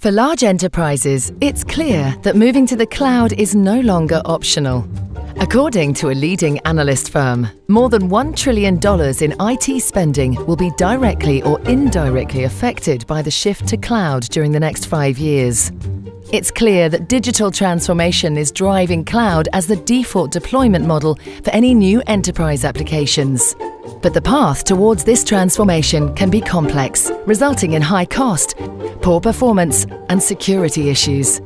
For large enterprises, it's clear that moving to the cloud is no longer optional. According to a leading analyst firm, more than $1 trillion in IT spending will be directly or indirectly affected by the shift to cloud during the next 5 years. It's clear that digital transformation is driving cloud as the default deployment model for any new enterprise applications. But the path towards this transformation can be complex, resulting in high cost, poor performance and security issues.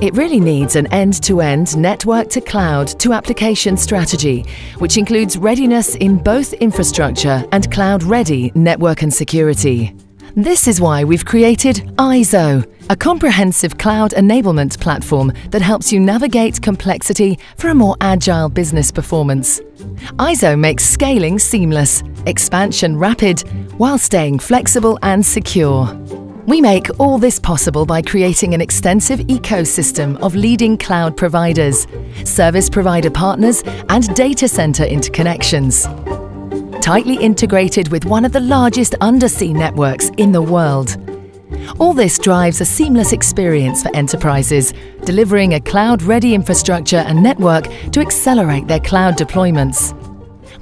It really needs an end-to-end network-to-cloud-to-application strategy, which includes readiness in both infrastructure and cloud-ready network and security. This is why we've created IZO, a comprehensive cloud enablement platform that helps you navigate complexity for a more agile business performance. IZO makes scaling seamless, expansion rapid, while staying flexible and secure. We make all this possible by creating an extensive ecosystem of leading cloud providers, service provider partners, and data center interconnections. Tightly integrated with one of the largest undersea networks in the world. All this drives a seamless experience for enterprises, delivering a cloud-ready infrastructure and network to accelerate their cloud deployments.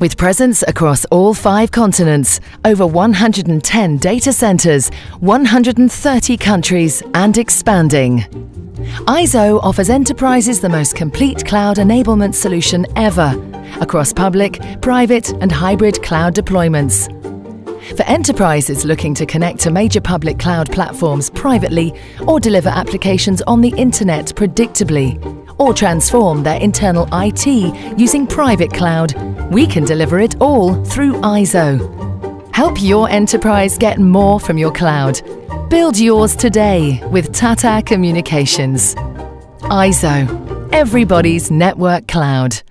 With presence across all 5 continents, over 110 data centers, 130 countries, and expanding. IZO offers enterprises the most complete cloud enablement solution ever, across public, private, and hybrid cloud deployments. For enterprises looking to connect to major public cloud platforms privately or deliver applications on the internet predictably or transform their internal IT using private cloud, we can deliver it all through IZO. Help your enterprise get more from your cloud. Build yours today with Tata Communications. IZO, everybody's network cloud.